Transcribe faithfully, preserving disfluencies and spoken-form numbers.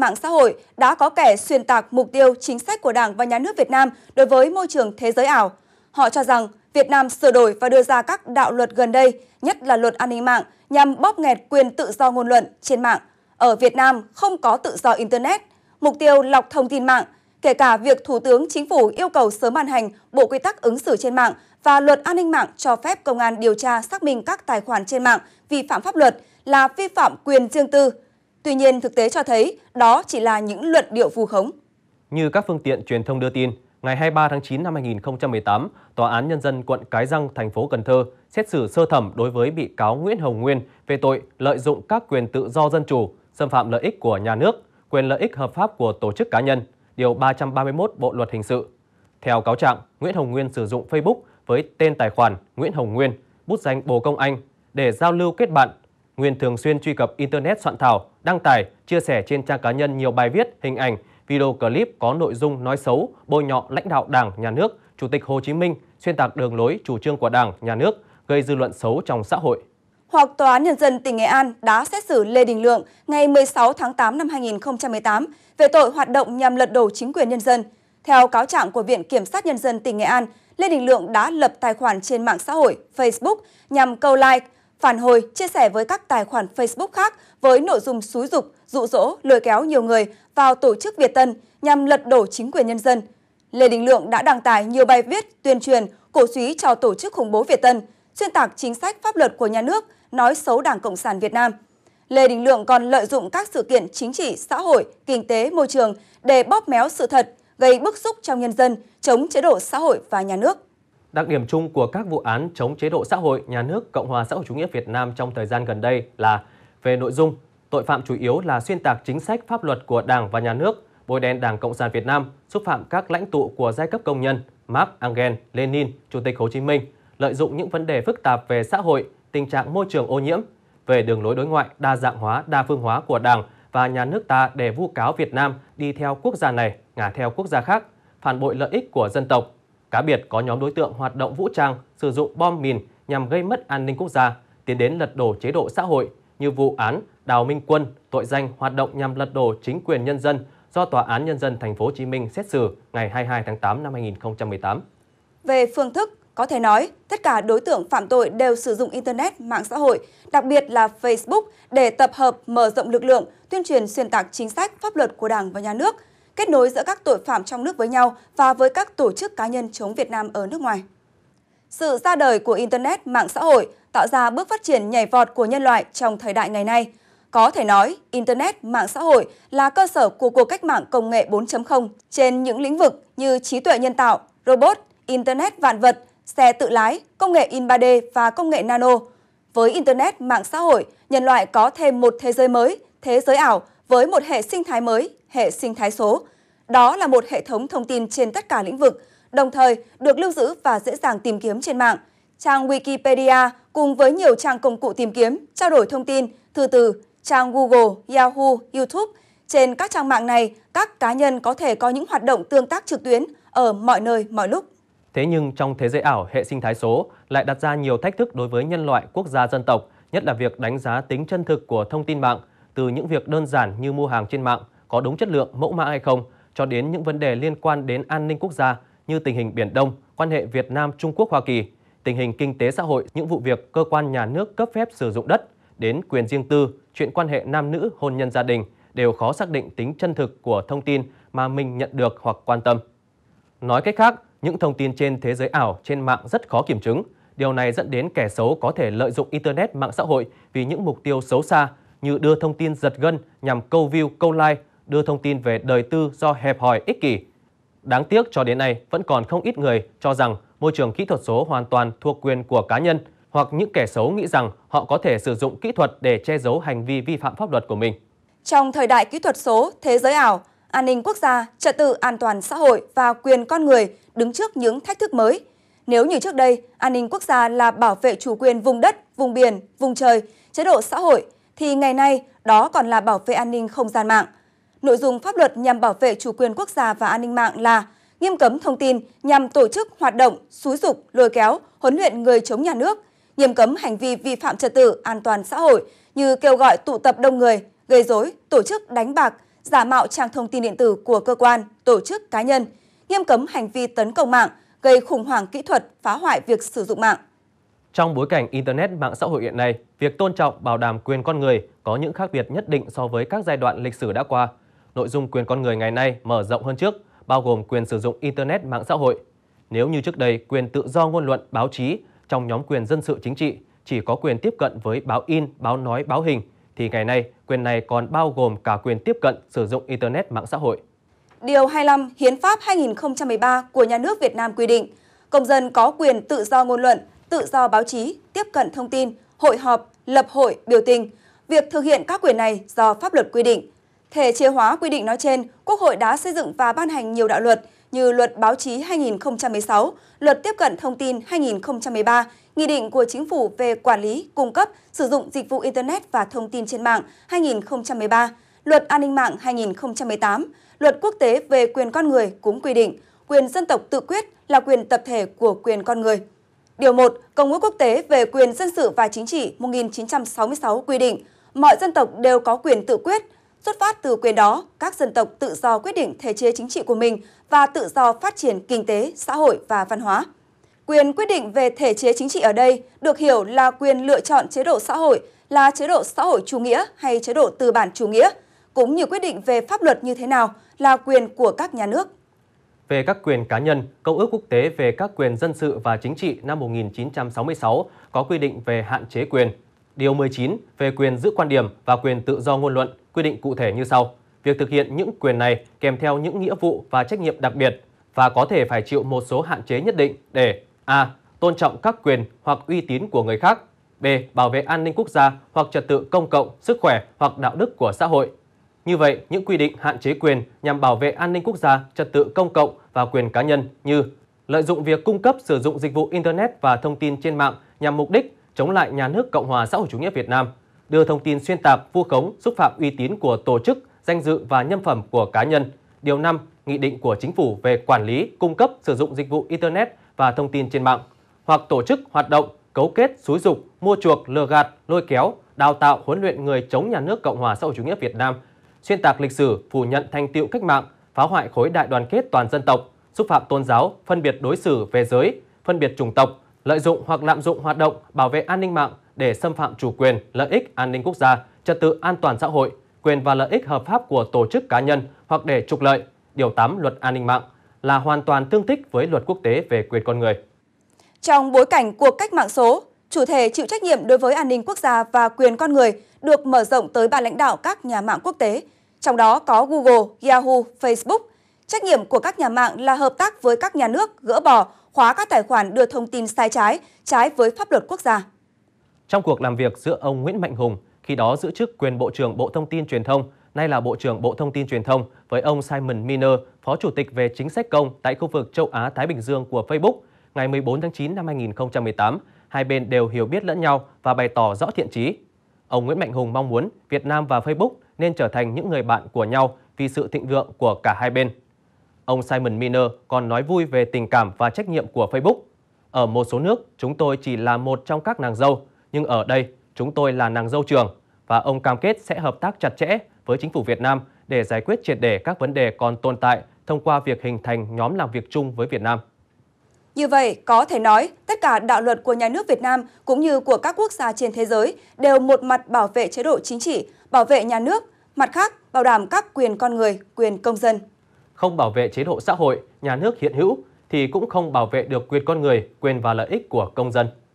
mạng xã hội đã có kẻ xuyên tạc mục tiêu chính sách của Đảng và Nhà nước Việt Nam đối với môi trường thế giới ảo. Họ cho rằng Việt Nam sửa đổi và đưa ra các đạo luật gần đây, nhất là luật an ninh mạng, nhằm bóp nghẹt quyền tự do ngôn luận trên mạng. Ở Việt Nam không có tự do Internet, mục tiêu lọc thông tin mạng, kể cả việc Thủ tướng Chính phủ yêu cầu sớm ban hành Bộ Quy tắc ứng xử trên mạng và luật an ninh mạng cho phép công an điều tra xác minh các tài khoản trên mạng vi phạm pháp luật là vi phạm quyền riêng tư. Tuy nhiên, thực tế cho thấy đó chỉ là những luận điệu vu khống. Như các phương tiện truyền thông đưa tin, ngày hai mươi ba tháng chín năm hai nghìn không trăm mười tám, Tòa án Nhân dân quận Cái Răng, thành phố Cần Thơ xét xử sơ thẩm đối với bị cáo Nguyễn Hồng Nguyên về tội lợi dụng các quyền tự do dân chủ, xâm phạm lợi ích của nhà nước, quyền lợi ích hợp pháp của tổ chức cá nhân, điều ba trăm ba mươi mốt Bộ Luật Hình sự. Theo cáo trạng, Nguyễn Hồng Nguyên sử dụng Facebook với tên tài khoản Nguyễn Hồng Nguyên, bút danh Bồ Công Anh để giao lưu kết bạn. Nguyên thường xuyên truy cập Internet soạn thảo, đăng tải, chia sẻ trên trang cá nhân nhiều bài viết, hình ảnh, video clip có nội dung nói xấu, bôi nhọ lãnh đạo Đảng, Nhà nước, Chủ tịch Hồ Chí Minh, xuyên tạc đường lối chủ trương của Đảng, Nhà nước, gây dư luận xấu trong xã hội. Hoặc Tòa án Nhân dân tỉnh Nghệ An đã xét xử Lê Đình Lượng ngày mười sáu tháng tám năm hai nghìn không trăm mười tám về tội hoạt động nhằm lật đổ chính quyền nhân dân. Theo cáo trạng của Viện Kiểm sát Nhân dân tỉnh Nghệ An, Lê Đình Lượng đã lập tài khoản trên mạng xã hội Facebook nhằm câu like, phản hồi, chia sẻ với các tài khoản Facebook khác với nội dung xúi dục, dụ dỗ, lôi kéo nhiều người vào tổ chức Việt Tân nhằm lật đổ chính quyền nhân dân. Lê Đình Lượng đã đăng tải nhiều bài viết tuyên truyền, cổ súy cho tổ chức khủng bố Việt Tân, xuyên tạc chính sách pháp luật của nhà nước, nói xấu Đảng Cộng sản Việt Nam. Lê Đình Lượng còn lợi dụng các sự kiện chính trị, xã hội, kinh tế, môi trường để bóp méo sự thật, gây bức xúc trong nhân dân, chống chế độ xã hội và nhà nước. Đặc điểm chung của các vụ án chống chế độ xã hội, nhà nước Cộng hòa xã hội chủ nghĩa Việt Nam trong thời gian gần đây là về nội dung, tội phạm chủ yếu là xuyên tạc chính sách pháp luật của Đảng và nhà nước, bôi đen Đảng Cộng sản Việt Nam, xúc phạm các lãnh tụ của giai cấp công nhân, Marx, Ăngghen, Lenin, Chủ tịch Hồ Chí Minh, lợi dụng những vấn đề phức tạp về xã hội, tình trạng môi trường ô nhiễm, về đường lối đối ngoại đa dạng hóa, đa phương hóa của Đảng và nhà nước ta để vu cáo Việt Nam đi theo quốc gia này, ngả theo quốc gia khác, phản bội lợi ích của dân tộc. Cá biệt có nhóm đối tượng hoạt động vũ trang, sử dụng bom mìn nhằm gây mất an ninh quốc gia, tiến đến lật đổ chế độ xã hội như vụ án Đào Minh Quân, tội danh hoạt động nhằm lật đổ chính quyền nhân dân do Tòa án Nhân dân thành phố Hồ Chí Minh xét xử ngày hai mươi hai tháng tám năm hai nghìn không trăm mười tám. Về phương thức, có thể nói tất cả đối tượng phạm tội đều sử dụng Internet, mạng xã hội, đặc biệt là Facebook để tập hợp, mở rộng lực lượng, tuyên truyền xuyên tạc chính sách, pháp luật của Đảng và nhà nước, kết nối giữa các tội phạm trong nước với nhau và với các tổ chức cá nhân chống Việt Nam ở nước ngoài. Sự ra đời của Internet, mạng xã hội tạo ra bước phát triển nhảy vọt của nhân loại trong thời đại ngày nay. Có thể nói, Internet, mạng xã hội là cơ sở của cuộc cách mạng công nghệ bốn chấm không trên những lĩnh vực như trí tuệ nhân tạo, robot, Internet vạn vật, xe tự lái, công nghệ in ba D và công nghệ nano. Với Internet, mạng xã hội, nhân loại có thêm một thế giới mới, thế giới ảo, với một hệ sinh thái mới, hệ sinh thái số. Đó là một hệ thống thông tin trên tất cả lĩnh vực, đồng thời được lưu giữ và dễ dàng tìm kiếm trên mạng. Trang Wikipedia cùng với nhiều trang công cụ tìm kiếm, trao đổi thông tin, thư từ, trang Google, Yahoo, YouTube. Trên các trang mạng này, các cá nhân có thể có những hoạt động tương tác trực tuyến ở mọi nơi, mọi lúc. Thế nhưng trong thế giới ảo, hệ sinh thái số lại đặt ra nhiều thách thức đối với nhân loại, quốc gia, dân tộc, nhất là việc đánh giá tính chân thực của thông tin mạng, từ những việc đơn giản như mua hàng trên mạng, có đúng chất lượng, mẫu mã hay không, cho đến những vấn đề liên quan đến an ninh quốc gia như tình hình Biển Đông, quan hệ Việt Nam, Trung Quốc, Hoa Kỳ, tình hình kinh tế xã hội, những vụ việc cơ quan nhà nước cấp phép sử dụng đất, đến quyền riêng tư, chuyện quan hệ nam nữ, hôn nhân gia đình đều khó xác định tính chân thực của thông tin mà mình nhận được hoặc quan tâm. Nói cách khác, những thông tin trên thế giới ảo, trên mạng rất khó kiểm chứng. Điều này dẫn đến kẻ xấu có thể lợi dụng Internet, mạng xã hội vì những mục tiêu xấu xa như đưa thông tin giật gân nhằm câu view, câu like, đưa thông tin về đời tư do hẹp hòi, ích kỷ. Đáng tiếc cho đến nay vẫn còn không ít người cho rằng môi trường kỹ thuật số hoàn toàn thuộc quyền của cá nhân, hoặc những kẻ xấu nghĩ rằng họ có thể sử dụng kỹ thuật để che giấu hành vi vi phạm pháp luật của mình. Trong thời đại kỹ thuật số, thế giới ảo, an ninh quốc gia, trật tự an toàn xã hội và quyền con người đứng trước những thách thức mới. Nếu như trước đây, an ninh quốc gia là bảo vệ chủ quyền vùng đất, vùng biển, vùng trời, chế độ xã hội, thì ngày nay đó còn là bảo vệ an ninh không gian mạng. Nội dung pháp luật nhằm bảo vệ chủ quyền quốc gia và an ninh mạng là nghiêm cấm thông tin nhằm tổ chức hoạt động, xúi dục, lôi kéo, huấn luyện người chống nhà nước, nghiêm cấm hành vi vi phạm trật tự, an toàn xã hội như kêu gọi tụ tập đông người, gây rối, tổ chức đánh bạc, giả mạo trang thông tin điện tử của cơ quan, tổ chức, cá nhân, nghiêm cấm hành vi tấn công mạng, gây khủng hoảng kỹ thuật, phá hoại việc sử dụng mạng. Trong bối cảnh Internet, mạng xã hội hiện nay, việc tôn trọng, bảo đảm quyền con người có những khác biệt nhất định so với các giai đoạn lịch sử đã qua. Nội dung quyền con người ngày nay mở rộng hơn trước, bao gồm quyền sử dụng Internet, mạng xã hội. Nếu như trước đây, quyền tự do ngôn luận, báo chí trong nhóm quyền dân sự chính trị chỉ có quyền tiếp cận với báo in, báo nói, báo hình, thì ngày nay, quyền này còn bao gồm cả quyền tiếp cận sử dụng Internet, mạng xã hội. Điều hai mươi lăm Hiến pháp hai nghìn không trăm mười ba của Nhà nước Việt Nam quy định, công dân có quyền tự do ngôn luận, tự do báo chí, tiếp cận thông tin, hội họp, lập hội, biểu tình. Việc thực hiện các quyền này do pháp luật quy định. Thể chế hóa quy định nói trên, Quốc hội đã xây dựng và ban hành nhiều đạo luật như Luật Báo chí hai nghìn không trăm mười sáu, Luật Tiếp cận Thông tin hai nghìn không trăm mười ba, Nghị định của Chính phủ về quản lý, cung cấp, sử dụng dịch vụ Internet và thông tin trên mạng hai nghìn không trăm mười ba, Luật An ninh mạng hai nghìn không trăm mười tám, Luật Quốc tế về quyền con người cũng quy định quyền dân tộc tự quyết là quyền tập thể của quyền con người. Điều một, Công ước Quốc tế về quyền dân sự và chính trị một nghìn chín trăm sáu mươi sáu quy định mọi dân tộc đều có quyền tự quyết. Xuất phát từ quyền đó, các dân tộc tự do quyết định thể chế chính trị của mình và tự do phát triển kinh tế, xã hội và văn hóa. Quyền quyết định về thể chế chính trị ở đây được hiểu là quyền lựa chọn chế độ xã hội là chế độ xã hội chủ nghĩa hay chế độ tư bản chủ nghĩa, cũng như quyết định về pháp luật như thế nào là quyền của các nhà nước. Về các quyền cá nhân, Công ước Quốc tế về các quyền dân sự và chính trị năm một nghìn chín trăm sáu mươi sáu có quy định về hạn chế quyền. Điều mười chín về quyền giữ quan điểm và quyền tự do ngôn luận quy định cụ thể như sau. Việc thực hiện những quyền này kèm theo những nghĩa vụ và trách nhiệm đặc biệt và có thể phải chịu một số hạn chế nhất định để a. Tôn trọng các quyền hoặc uy tín của người khác, b. Bảo vệ an ninh quốc gia hoặc trật tự công cộng, sức khỏe hoặc đạo đức của xã hội. Như vậy, những quy định hạn chế quyền nhằm bảo vệ an ninh quốc gia, trật tự công cộng và quyền cá nhân như lợi dụng việc cung cấp sử dụng dịch vụ Internet và thông tin trên mạng nhằm mục đích chống lại nhà nước Cộng hòa xã hội chủ nghĩa Việt Nam, đưa thông tin xuyên tạc, vu khống, xúc phạm uy tín của tổ chức, danh dự và nhân phẩm của cá nhân. Điều năm, Nghị định của Chính phủ về quản lý, cung cấp, sử dụng dịch vụ Internet và thông tin trên mạng, hoặc tổ chức, hoạt động, cấu kết, xúi dục, mua chuộc, lừa gạt, lôi kéo, đào tạo, huấn luyện người chống nhà nước Cộng hòa xã hội chủ nghĩa Việt Nam, xuyên tạc lịch sử, phủ nhận thành tựu cách mạng, phá hoại khối đại đoàn kết toàn dân tộc, xúc phạm tôn giáo, phân biệt đối xử về giới, phân biệt chủng tộc, lợi dụng hoặc lạm dụng hoạt động bảo vệ an ninh mạng để xâm phạm chủ quyền, lợi ích an ninh quốc gia, trật tự an toàn xã hội, quyền và lợi ích hợp pháp của tổ chức cá nhân hoặc để trục lợi. Điều tám Luật An ninh mạng là hoàn toàn tương thích với Luật Quốc tế về quyền con người. Trong bối cảnh cuộc cách mạng số, chủ thể chịu trách nhiệm đối với an ninh quốc gia và quyền con người được mở rộng tới ban lãnh đạo các nhà mạng quốc tế, trong đó có Google, Yahoo, Facebook. Trách nhiệm của các nhà mạng là hợp tác với các nhà nước gỡ bỏ, khóa các tài khoản đưa thông tin sai trái, trái với pháp luật quốc gia. Trong cuộc làm việc giữa ông Nguyễn Mạnh Hùng, khi đó giữ chức quyền Bộ trưởng Bộ Thông tin Truyền thông, nay là Bộ trưởng Bộ Thông tin Truyền thông, với ông Simon Miner, Phó Chủ tịch về chính sách công tại khu vực châu Á-Thái Bình Dương của Facebook, ngày mười bốn tháng chín năm hai nghìn không trăm mười tám, hai bên đều hiểu biết lẫn nhau và bày tỏ rõ thiện chí. Ông Nguyễn Mạnh Hùng mong muốn Việt Nam và Facebook nên trở thành những người bạn của nhau vì sự thịnh vượng của cả hai bên. Ông Simon Miner còn nói vui về tình cảm và trách nhiệm của Facebook. Ở một số nước, chúng tôi chỉ là một trong các nàng dâu, nhưng ở đây chúng tôi là nàng dâu trưởng và ông cam kết sẽ hợp tác chặt chẽ với chính phủ Việt Nam để giải quyết triệt để các vấn đề còn tồn tại thông qua việc hình thành nhóm làm việc chung với Việt Nam. Như vậy, có thể nói, tất cả đạo luật của nhà nước Việt Nam cũng như của các quốc gia trên thế giới đều một mặt bảo vệ chế độ chính trị, bảo vệ nhà nước, mặt khác bảo đảm các quyền con người, quyền công dân. Không bảo vệ chế độ xã hội, nhà nước hiện hữu thì cũng không bảo vệ được quyền con người, quyền và lợi ích của công dân.